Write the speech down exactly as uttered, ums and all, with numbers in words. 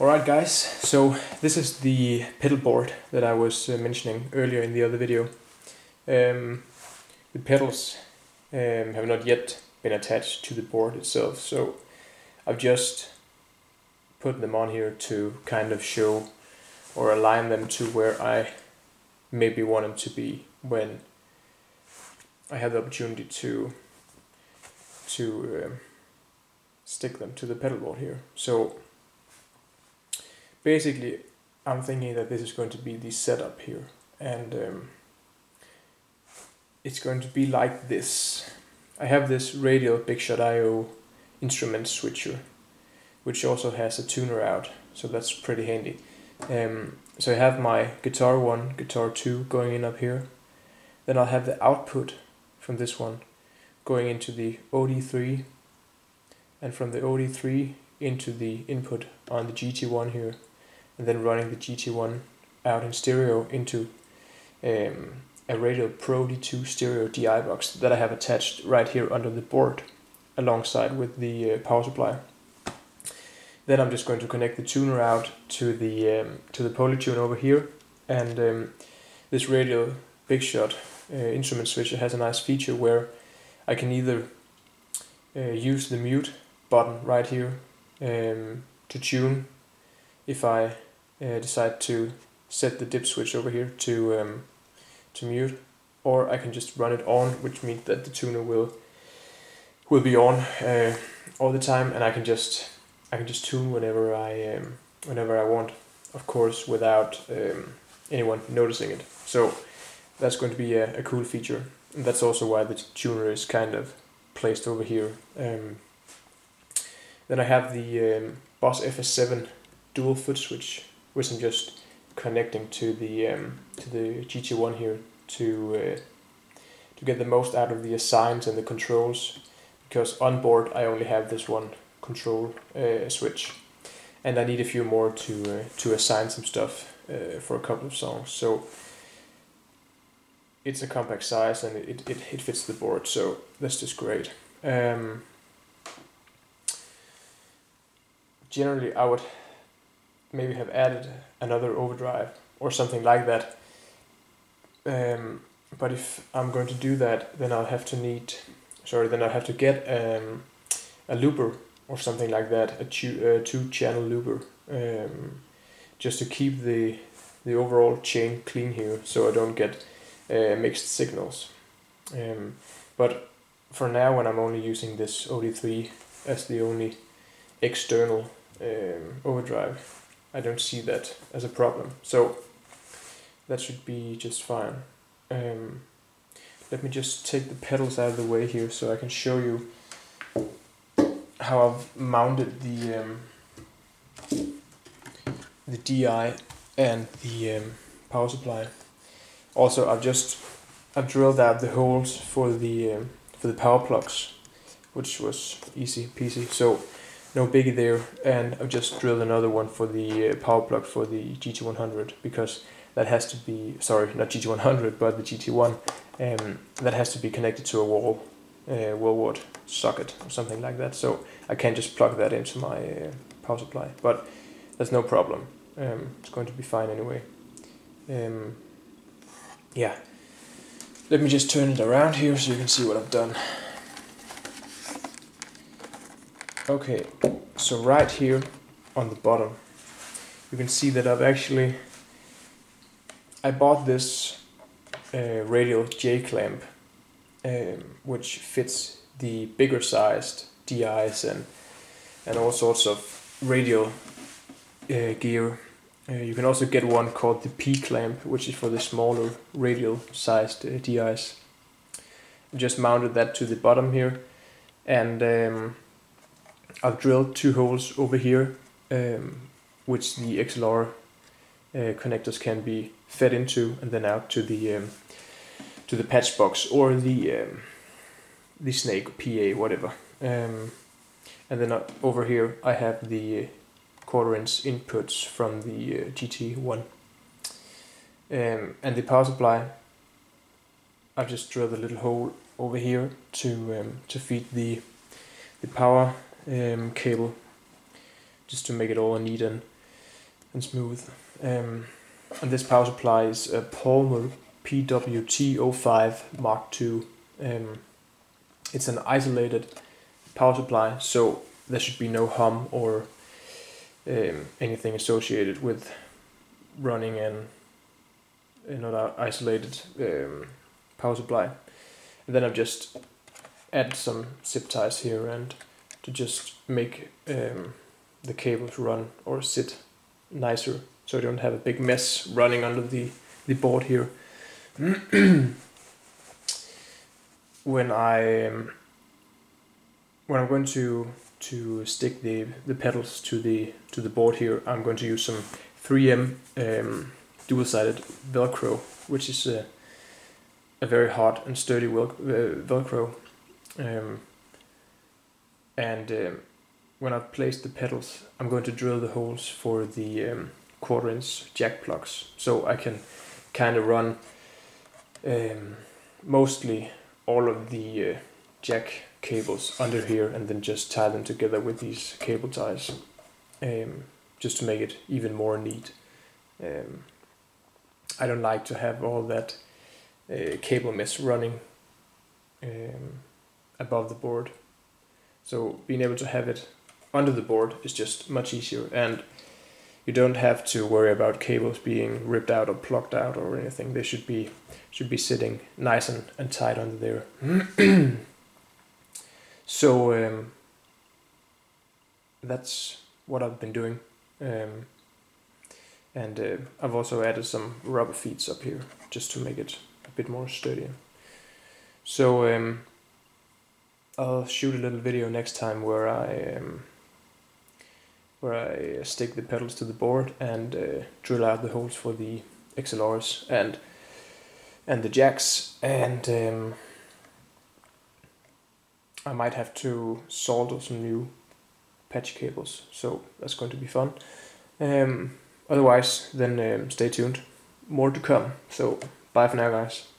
Alright guys, so this is the pedal board that I was uh, mentioning earlier in the other video. Um, the pedals um, have not yet been attached to the board itself, so I've just put them on here to kind of show or align them to where I maybe want them to be when I have the opportunity to to um, stick them to the pedal board here. So basically, I'm thinking that this is going to be the setup here, and um, it's going to be like this. I have this Radial BigShot I O instrument switcher, which also has a tuner out, so that's pretty handy. Um, so I have my guitar one, guitar two going in up here. Then I'll have the output from this one going into the O D three, and from the O D three into the input on the G T one here, and then running the G T one out in stereo into um, a Radial Pro D two stereo D I box that I have attached right here under the board alongside with the uh, power supply. Then I'm just going to connect the tuner out to the um, to the PolyTune over here, and um, this Radial BigShot uh, instrument switcher has a nice feature where I can either uh, use the mute button right here um, to tune if I uh, decide to set the dip switch over here to um, to mute, or I can just run it on, which means that the tuner will will be on uh, all the time, and I can just I can just tune whenever I um, whenever I want, of course, without um, anyone noticing it. So that's going to be a, a cool feature, and that's also why the tuner is kind of placed over here. Um, then I have the um, Boss F S seven dual foot switch, which I'm just connecting to the um, to the G T one here to uh, to get the most out of the assigns and the controls, because on board I only have this one control uh, switch, and I need a few more to uh, to assign some stuff uh, for a couple of songs. So it's a compact size, and it, it, it fits the board, so that's just great. Um, generally, I would maybe have added another overdrive or something like that. Um, but if I'm going to do that, then I'll have to need, sorry, then I'll have to get um, a looper or something like that, a two, uh, two channel looper, um, just to keep the the overall chain clean here, so I don't get Uh, mixed signals. Um, but for now, when I'm only using this O D three as the only external um, overdrive, I don't see that as a problem, so that should be just fine. Um, let me just take the pedals out of the way here so I can show you how I've mounted the um, the D I and the um, power supply. Also, I've just I've drilled out the holes for the um, for the power plugs, which was easy peasy, so no biggie there. And I've just drilled another one for the uh, power plug for the G T one hundred, because that has to be, sorry, not G T one hundred, but the G T one, um, that has to be connected to a wall, uh, wallboard socket or something like that. So I can't just plug that into my uh, power supply, but that's no problem. Um, it's going to be fine anyway. Um, Yeah, let me just turn it around here so you can see what I've done. Okay, so right here on the bottom, you can see that I've actually, I bought this uh, Radial J-clamp, um, which fits the bigger sized D Is and, and all sorts of Radial uh, gear. Uh, you can also get one called the P-clamp, which is for the smaller Radial sized uh, D Is. I just mounted that to the bottom here, and um, I've drilled two holes over here, um, which the X L R uh, connectors can be fed into, and then out to the um, to the patch box or the um, the snake P A, whatever. Um, and then uh, over here I have the uh, quarter-inch inputs from the uh, G T one, um, and the power supply. I've just drilled a little hole over here to um, to feed the the power um, cable, just to make it all neat and and smooth. Um, and this power supply is a Palmer P W T oh five Mark two. Um, it's an isolated power supply, so there should be no hum or um, anything associated with running an another isolated um, power supply. And then I've just added some zip ties here and to just make um, the cables run or sit nicer, so I don't have a big mess running under the, the board here. When I um, when I'm going to to stick the the pedals to the to the board here, I'm going to use some three M um, dual-sided Velcro, which is a, a very hard and sturdy Velc uh, Velcro. Um, and um, when I've placed the pedals, I'm going to drill the holes for the um, quarter-inch jack plugs, so I can kind of run um, mostly all of the uh, jack cables under here, and then just tie them together with these cable ties, um, just to make it even more neat. Um, I don't like to have all that uh, cable mess running um, above the board, so being able to have it under the board is just much easier, and you don't have to worry about cables being ripped out or plucked out or anything. They should be should be sitting nice and, and tight under there. So um, that's what I've been doing. Um, And uh, I've also added some rubber feet up here, just to make it a bit more sturdy. So um, I'll shoot a little video next time where I um, where I stick the pedals to the board and uh, drill out the holes for the X L Rs and and the jacks. And um, I might have to solder some new patch cables, so that's going to be fun. Um, Otherwise, then um, stay tuned. More to come. So, bye for now, guys.